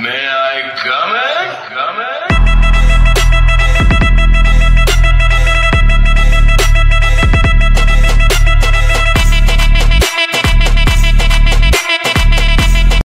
May I